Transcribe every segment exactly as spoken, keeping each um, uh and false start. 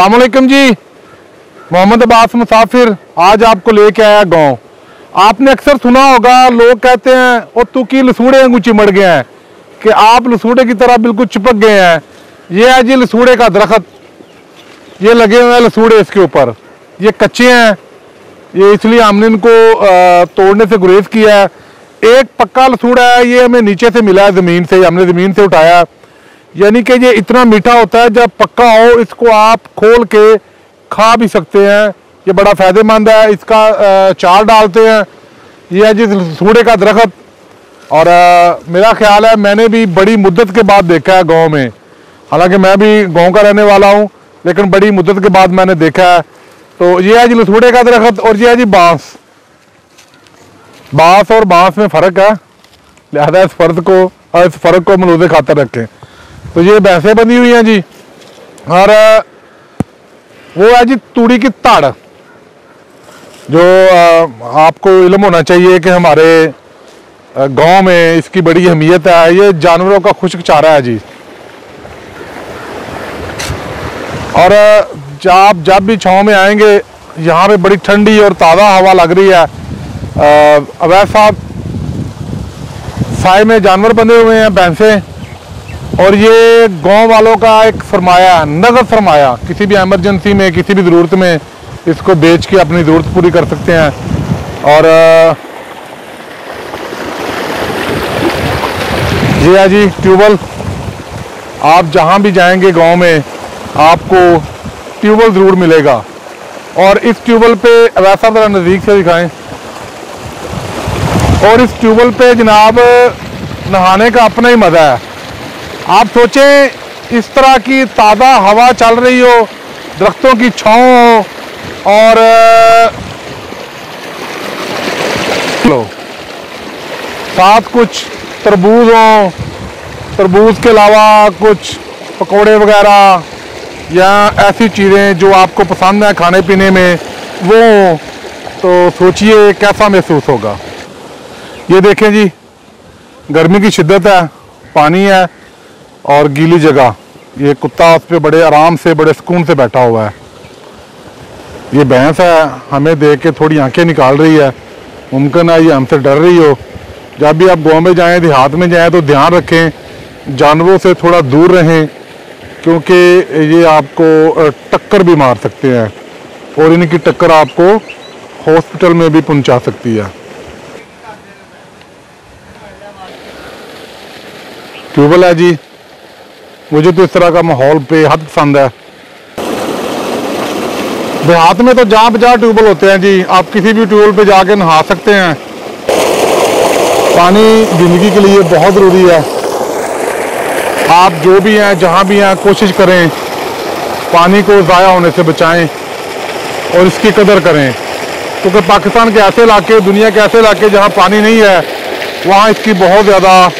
अस्सलाम वालेकुम जी। मोहम्मद अब्बास मुसाफिर आज आपको लेके आया गांव। आपने अक्सर सुना होगा, लोग कहते हैं ओ तू की लसूड़े वांगू चिमड़ गए हैं, कि आप लसूड़े की तरह बिल्कुल चिपक गए हैं। ये है जी लसूड़े का दरख्त, ये लगे हुए हैं लसूड़े इसके ऊपर। ये कच्चे हैं, ये इसलिए हमने इनको तोड़ने से गुरेज किया है। एक पक्का लसूड़ा है, ये हमें नीचे से मिला है, ज़मीन से, हमने ज़मीन से उठाया। यानी कि ये इतना मीठा होता है, जब पक्का हो इसको आप खोल के खा भी सकते हैं। ये बड़ा फ़ायदेमंद है, इसका चार डालते हैं। ये है जिस लसूड़े का दरख्त। और आ, मेरा ख्याल है, मैंने भी बड़ी मुद्दत के बाद देखा है गाँव में, हालाँकि मैं भी गाँव का रहने वाला हूँ, लेकिन बड़ी मुद्दत के बाद मैंने देखा है। तो ये है जी लसूड़े का दरख्त और ये है जी बाँस। बाँस और बाँस में फ़र्क है, लिहाजा इस फर्द को और इस फ़र्क को मलूज़े खातर रखें। तो ये भैंसें बंधी हुई हैं जी। और वो है जी तुड़ी की ताड़, जो आपको इल्म होना चाहिए कि हमारे गांव में इसकी बड़ी अहमियत है। ये जानवरों का खुश्क चारा है जी। और आप जब भी छाँव में आएंगे, यहाँ पे बड़ी ठंडी और ताज़ा हवा लग रही है। अवैध साहब साय में जानवर बंधे हुए हैं, भैंसें। और ये गांव वालों का एक सरमाया है, नगद सरमाया। किसी भी एमरजेंसी में, किसी भी ज़रूरत में इसको बेच के अपनी ज़रूरत पूरी कर सकते हैं। और ये है जी ट्यूब वेल। आप जहां भी जाएंगे गांव में, आपको ट्यूब वेल ज़रूर मिलेगा। और इस ट्यूब वेल पे अवैध साहब ज़रा नज़दीक से दिखाएँ। और इस ट्यूब वेल पे जनाब नहाने का अपना ही मज़ा है। आप सोचें, इस तरह की ताज़ा हवा चल रही हो, दरख्तों की छाँव हो। और लो साथ कुछ तरबूज हो, तरबूज के अलावा कुछ पकोड़े वगैरह या ऐसी चीज़ें जो आपको पसंद है खाने पीने में, वो तो सोचिए कैसा महसूस होगा। ये देखें जी, गर्मी की शिद्दत है, पानी है और गीली जगह। ये कुत्ता उस पर बड़े आराम से, बड़े सुकून से बैठा हुआ है। ये भैंस है, हमें देख के थोड़ी आंखें निकाल रही है। मुमकिन है ये हमसे डर रही हो। जब भी आप गांव में जाएं, देहात में जाएं, तो ध्यान रखें, जानवरों से थोड़ा दूर रहें, क्योंकि ये आपको टक्कर भी मार सकते हैं और इनकी टक्कर आपको हॉस्पिटल में भी पहुँचा सकती है। ट्यूब वेल है जी। मुझे तो इस तरह का माहौल बेहद पसंद है। देहात में तो जहाँ पे जहाँ ट्यूब वेल होते हैं जी, आप किसी भी ट्यूब वेल पे जाके नहा सकते हैं। पानी ज़िंदगी के लिए बहुत ज़रूरी है। आप जो भी हैं, जहाँ भी हैं, कोशिश करें पानी को ज़ाया होने से बचाएं और इसकी कदर करें, क्योंकि पाकिस्तान के ऐसे इलाके, दुनिया के ऐसे इलाके जहाँ पानी नहीं है, वहाँ इसकी बहुत ज़्यादा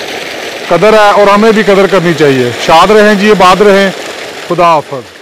कदर है और हमें भी कदर करनी चाहिए। शाद रहें जी, आबाद रहें। खुदा हाफ़िज़।